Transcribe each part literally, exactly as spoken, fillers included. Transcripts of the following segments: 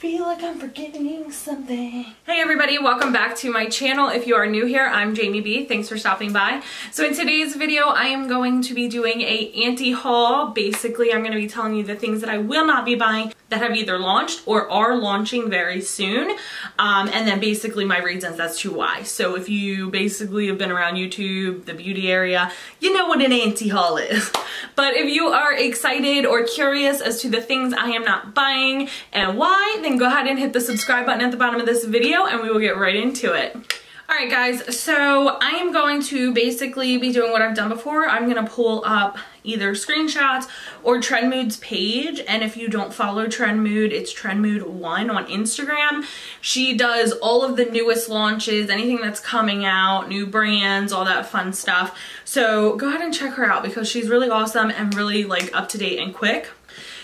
feel like I'm forgetting something. Hey everybody, welcome back to my channel. If you are new here, I'm Jamie B. Thanks for stopping by. So in today's video, I am going to be doing a anti haul. Basically, I'm going to be telling you the things that I will not be buying that have either launched or are launching very soon. Um, and then basically my reasons as to why. So if you basically have been around YouTube, the beauty area, you know what an anti haul is. But if you are excited or curious as to the things I am not buying and why, then go ahead and hit the subscribe button at the bottom of this video and we will get right into it. All right guys, so I am going to basically be doing what I've done before. I'm gonna pull up either screenshots or Trend Mood's page, and if you don't follow Trend Mood, it's Trend Mood one on Instagram. She does all of the newest launches, anything that's coming out, new brands, all that fun stuff. So go ahead and check her out because she's really awesome and really like up to date and quick.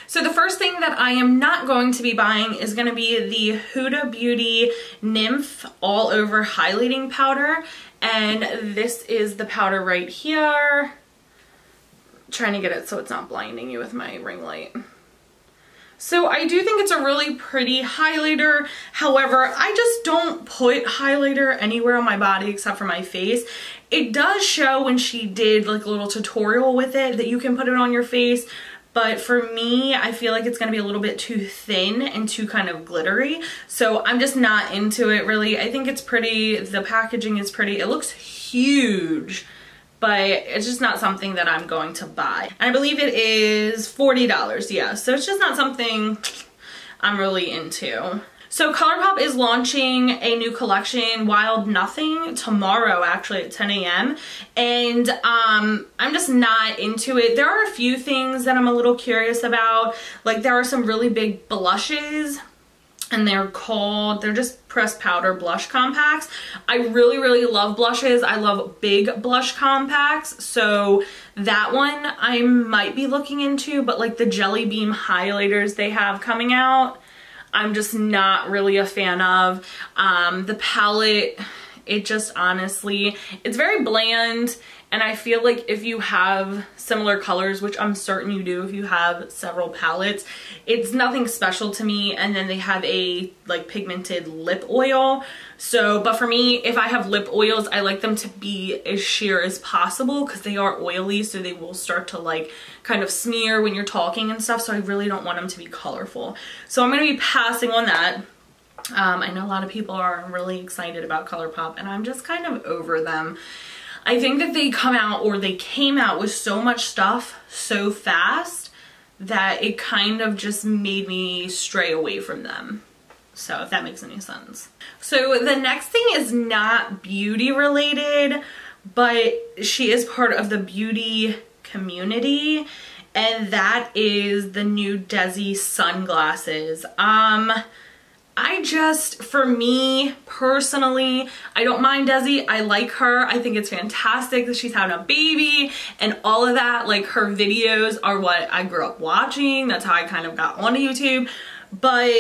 So the first thing that I am not going to be buying is going to be the Huda Beauty Nymph All Over Highlighting Powder. And this is the powder right here. I'm trying to get it so it's not blinding you with my ring light. So I do think it's a really pretty highlighter. However, I just don't put highlighter anywhere on my body except for my face. It does show when she did like a little tutorial with it that you can put it on your face. But for me, I feel like it's gonna be a little bit too thin and too kind of glittery. So I'm just not into it really. I think it's pretty, the packaging is pretty, it looks huge, but it's just not something that I'm going to buy. And I believe it is forty dollars, yeah. So it's just not something I'm really into. So ColourPop is launching a new collection, Wild Nothing, tomorrow actually at ten A M And um, I'm just not into it. There are a few things that I'm a little curious about. Like there are some really big blushes and they're called, they're just pressed powder blush compacts. I really, really love blushes. I love big blush compacts. So that one I might be looking into, but like the Jelly Bean highlighters they have coming out, I'm just not really a fan of. Um, the palette, it just honestly, it's very bland. And I feel like if you have similar colors, which I'm certain you do if you have several palettes, it's nothing special to me. And then they have a like pigmented lip oil. So, but for me, if I have lip oils, I like them to be as sheer as possible because they are oily. So they will start to like kind of smear when you're talking and stuff. So I really don't want them to be colorful. So I'm going to be passing on that. Um, I know a lot of people are really excited about ColourPop and I'm just kind of over them. I think that they come out or they came out with so much stuff so fast that it kind of just made me stray away from them. So if that makes any sense. So the next thing is not beauty related, but she is part of the beauty community, and that is the new Desi sunglasses. Um, I just, for me personally, I don't mind Desi. I like her. I think it's fantastic that she's having a baby and all of that. Like her videos are what I grew up watching. That's how I kind of got onto YouTube. But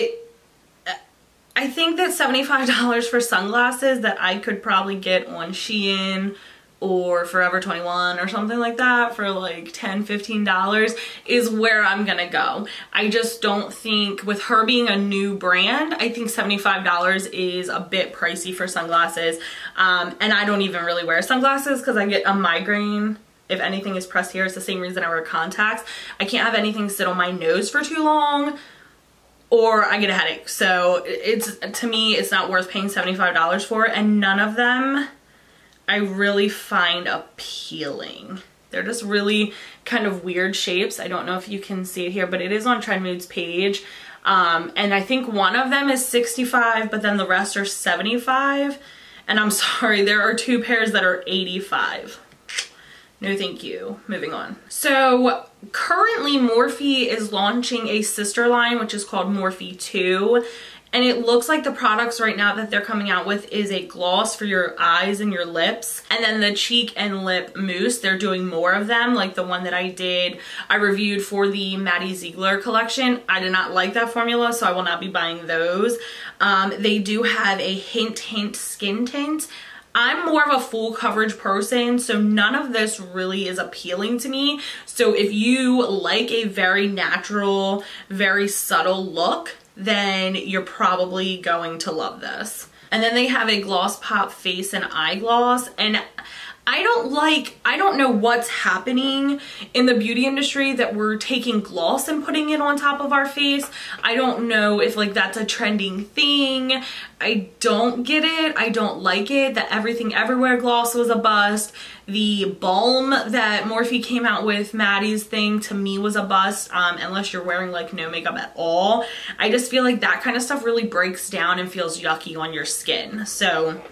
I think that seventy-five dollars for sunglasses that I could probably get on Shein or Forever twenty-one or something like that for like ten, fifteen dollars is where I'm gonna go. I just don't think, with her being a new brand, I think seventy-five dollars is a bit pricey for sunglasses. Um, and I don't even really wear sunglasses because I get a migraine. If anything is pressed here, it's the same reason I wear contacts. I can't have anything sit on my nose for too long or I get a headache. So it's, to me, it's not worth paying seventy-five dollars for, and none of them I really find appealing. They're just really kind of weird shapes. I don't know if you can see it here, but it is on Trend Mood's page. Um, and I think one of them is sixty-five dollars, but then the rest are seventy-five dollars. And I'm sorry, there are two pairs that are eighty-five dollars. No thank you. Moving on. So currently Morphe is launching a sister line, which is called Morphe two. And it looks like the products right now that they're coming out with is a gloss for your eyes and your lips. And then the cheek and lip mousse, they're doing more of them. Like the one that I did, I reviewed for the Maddie Ziegler collection. I did not like that formula, so I will not be buying those. Um, they do have a hint, hint skin tint. I'm more of a full coverage person, so none of this really is appealing to me. So if you like a very natural, very subtle look, then you're probably going to love this. And then they have a Gloss Pop face and eye gloss, and I don't like, I don't know what's happening in the beauty industry that we're taking gloss and putting it on top of our face. I don't know if like that's a trending thing. I don't get it. I don't like it. The Everything Everywhere gloss was a bust. The balm that Morphe came out with, Maddie's thing, to me was a bust, um, unless you're wearing like no makeup at all. I just feel like that kind of stuff really breaks down and feels yucky on your skin. So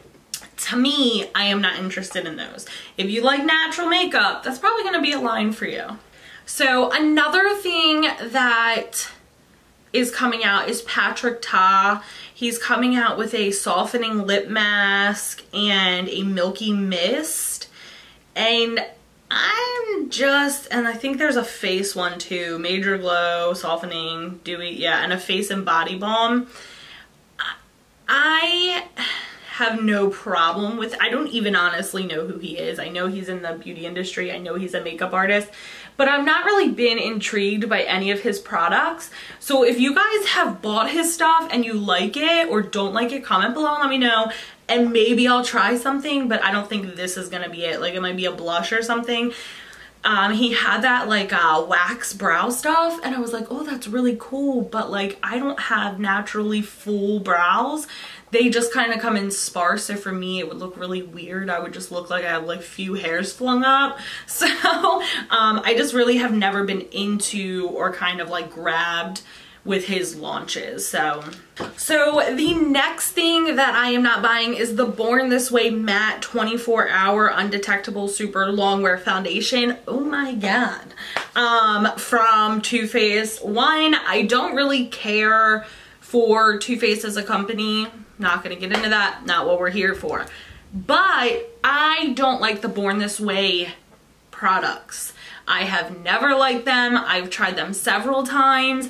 to me, I am not interested in those. If you like natural makeup, that's probably going to be a line for you. So another thing that is coming out is Patrick Ta. He's coming out with a softening lip mask and a milky mist. And I'm just, and I think there's a face one too. Major Glow, softening, dewy, yeah, and a face and body balm. I have no problem with, I don't even honestly know who he is. I know he's in the beauty industry. I know he's a makeup artist, but I've not really been intrigued by any of his products. So if you guys have bought his stuff and you like it or don't like it, comment below and let me know. And maybe I'll try something, but I don't think this is gonna be it. Like, it might be a blush or something. Um, he had that like uh, wax brow stuff, and I was like, oh, that's really cool, but like I don't have naturally full brows. They just kind of come in sparse, so for me it would look really weird. I would just look like I have like few hairs flung up. So um, I just really have never been into or kind of like grabbed with his launches. So so the next thing that I am not buying is the Born This Way Matte twenty-four hour Undetectable Super Longwear Foundation. Oh my god. Um, from Too Faced. One, I don't really care for Too Faced as a company. Not gonna get into that. Not what we're here for. But I don't like the Born This Way products. I have never liked them. I've tried them several times,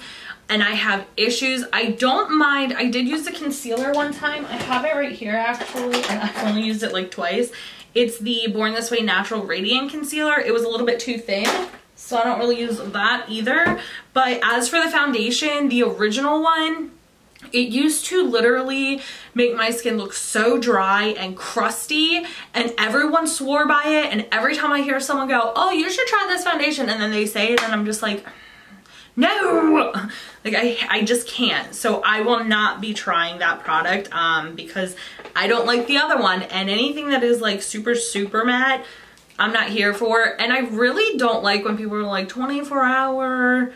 and I have issues. I don't mind, I did use the concealer one time. I have it right here actually, and I've only used it like twice. It's the Born This Way Natural Radiant Concealer. It was a little bit too thin, so I don't really use that either. But as for the foundation, the original one, it used to literally make my skin look so dry and crusty, and everyone swore by it, and every time I hear someone go, oh, you should try this foundation, and then they say it, and I'm just like, no, like I, I just can't. So I will not be trying that product um, because I don't like the other one, and anything that is like super, super matte, I'm not here for. And I really don't like when people are like twenty-four hour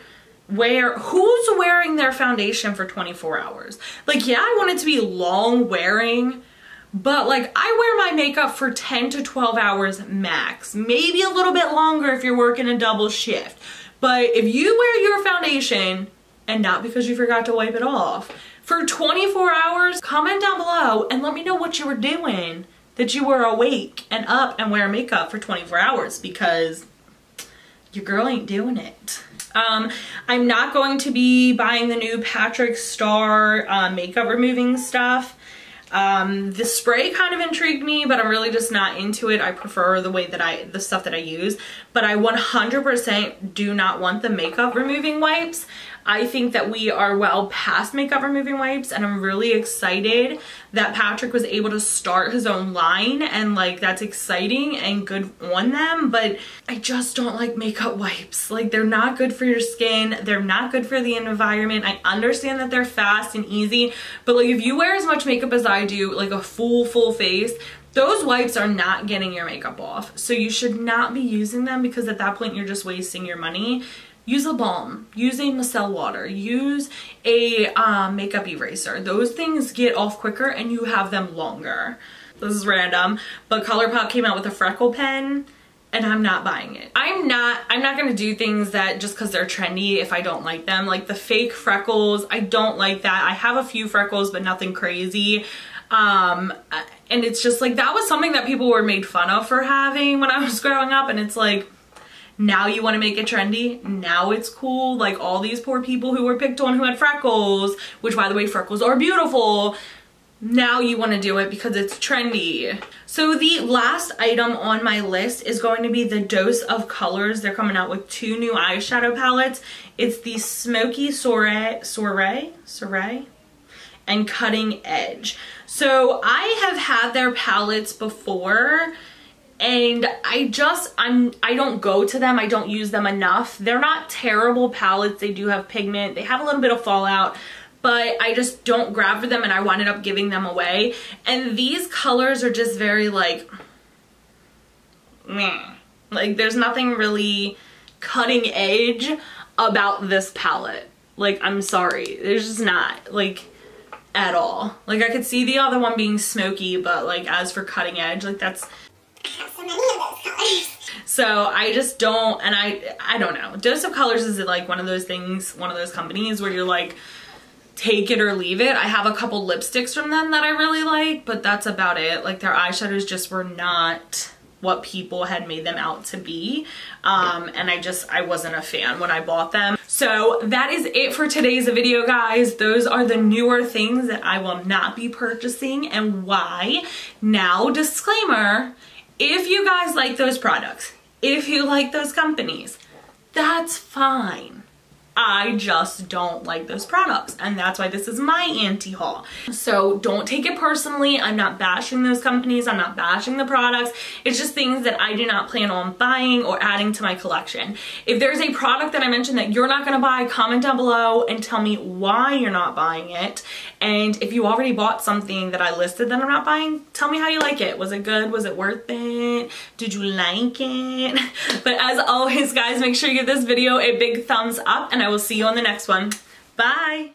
wear. Who's wearing their foundation for twenty-four hours? Like, yeah, I want it to be long wearing, but like I wear my makeup for ten to twelve hours max, maybe a little bit longer if you're working a double shift. But if you wear your foundation, and not because you forgot to wipe it off, for twenty-four hours, comment down below and let me know what you were doing, that you were awake and up and wear makeup for twenty-four hours, because your girl ain't doing it. Um, I'm not going to be buying the new Patrick Ta uh, makeup removing stuff. Um, the spray kind of intrigued me, but I'm really just not into it. I prefer the way that I, the stuff that I use, but I one hundred percent do not want the makeup removing wipes. I think that we are well past makeup removing wipes, and I'm really excited that Patrick was able to start his own line, and like that's exciting and good on them, but I just don't like makeup wipes. Like, they're not good for your skin. They're not good for the environment. I understand that they're fast and easy, but like if you wear as much makeup as I I do, like a full full face, those wipes are not getting your makeup off, so you should not be using them, because at that point you're just wasting your money. Use a balm, use a micellar water, use a um, makeup eraser. Those things get off quicker and you have them longer. This is random, but ColourPop came out with a freckle pen, and I'm not buying it. I'm not, I'm not gonna do things that just cause they're trendy if I don't like them. Like the fake freckles, I don't like that. I have a few freckles, but nothing crazy. Um, and it's just like, that was something that people were made fun of for having when I was growing up. And it's like, now you wanna make it trendy? Now it's cool. Like all these poor people who were picked on who had freckles, which by the way, freckles are beautiful. now you want to do it because it's trendy. So the last item on my list is going to be the Dose of Colors. They're coming out with two new eyeshadow palettes. It's the Smoky Soiree, Soiree, Soiree, and Cutting Edge. So I have had their palettes before, and I just, I'm, I don't go to them. I don't use them enough. They're not terrible palettes. They do have pigment. They have a little bit of fallout, but I just don't grab for them, and I wound up giving them away. And these colors are just very like, meh. Like, there's nothing really cutting edge about this palette. Like, I'm sorry, there's just not, like, at all. Like, I could see the other one being smoky, but like, as for cutting edge, like, that's so many of those colors. So I just don't, and I, I don't know. Dose of Colors is like one of those things, one of those companies where you're like, take it or leave it. I have a couple lipsticks from them that I really like, but that's about it. Like, their eyeshadows just were not what people had made them out to be. Um, and I just, I wasn't a fan when I bought them. So that is it for today's video, guys. Those are the newer things that I will not be purchasing and why. Now, disclaimer, if you guys like those products, if you like those companies, that's fine. I just don't like those products, and that's why this is my anti haul. So don't take it personally. I'm not bashing those companies. I'm not bashing the products. It's just things that I do not plan on buying or adding to my collection. If there's a product that I mentioned that you're not gonna buy, comment down below and tell me why you're not buying it. And if you already bought something that I listed that I'm not buying, tell me how you like it. Was it good? Was it worth it? Did you like it? But as always, guys, make sure you give this video a big thumbs up, and I I will see you on the next one. Bye!